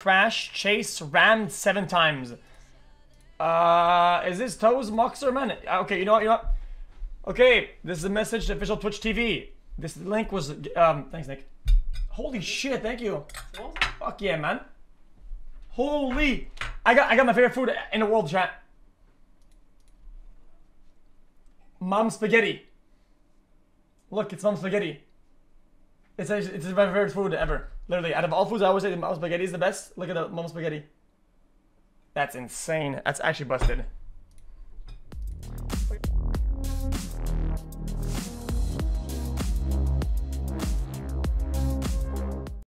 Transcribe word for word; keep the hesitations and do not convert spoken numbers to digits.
Crash, chase, rammed seven times. Uh, is this Toes, Moxer, man? Okay, you know what, you know what? Okay, this is a message to official Twitch T V. This link was, um, thanks, Nick. Holy shit, thank you. Fuck yeah, man. Holy, I got, I got my favorite food in the world, chat. Mom spaghetti. Look, it's mom spaghetti. It's, a, it's my favorite food ever. Literally, out of all foods, I always say the mom spaghetti is the best. Look at the mom spaghetti. That's insane. That's actually busted.